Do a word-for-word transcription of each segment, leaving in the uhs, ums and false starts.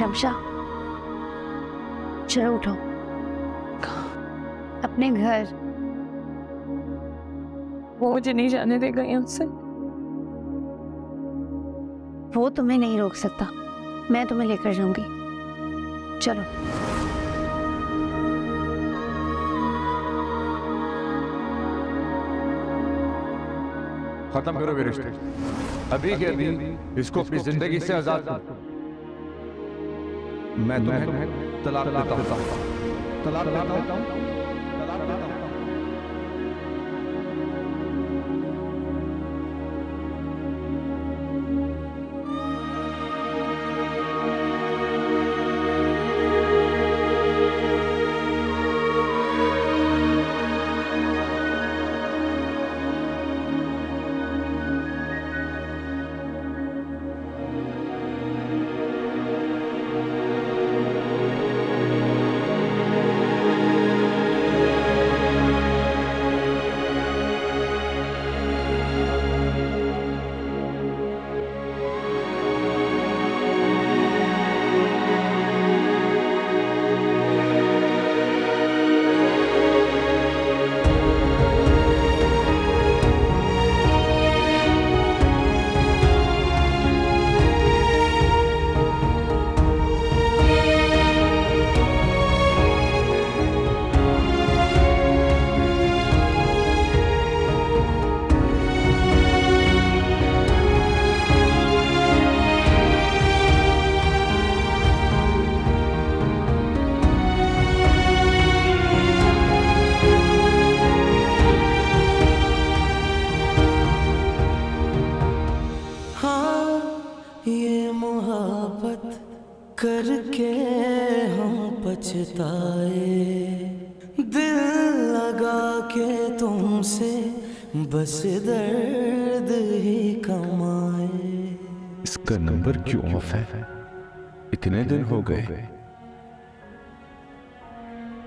रमशा, चलो उठो, अपने घर। वो मुझे नहीं जाने देगा यहाँ से। वो तुम्हें नहीं रोक सकता, मैं तुम्हें लेकर जाऊंगी। चलो। खत्म करो मेरे रिश्ते, अभी के अभी इसको अपनी जिंदगी से आजाद करो। मैं तुम्हें तलाक देता हूँ, तलाक देता हूँ, तलाक देता हूँ। बस दर्द ही कमाए। इसका नंबर क्यों ऑफ है? इतने दिन हो गए।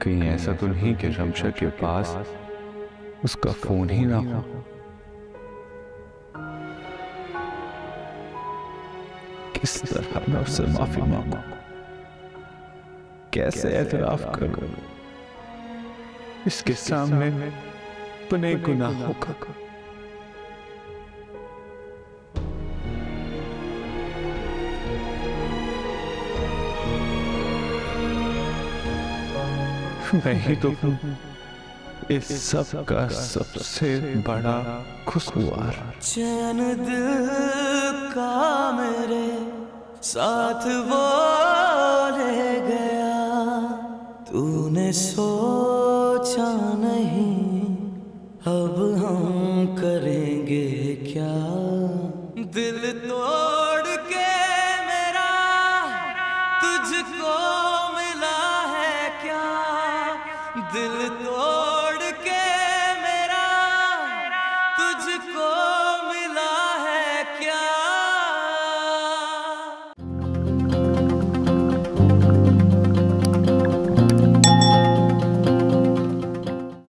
कहीं ऐसा तो नहीं कि रमशा के पास उसका फोन ही ना हो। किस तरह मैं उससे माफी मांगू, कैसे एतराफ करूं? इसके सामने अपने गुनाहों का मैं ही तो इस सब का सबसे बड़ा खुशगवार। चैन दिल का मेरे साथ वो रह गया, तूने सोचा नहीं अब हम करेंगे क्या। दिल तोड़ के मेरा तुझको मिला है क्या, दिल तोड़ के मेरा तुझको मिला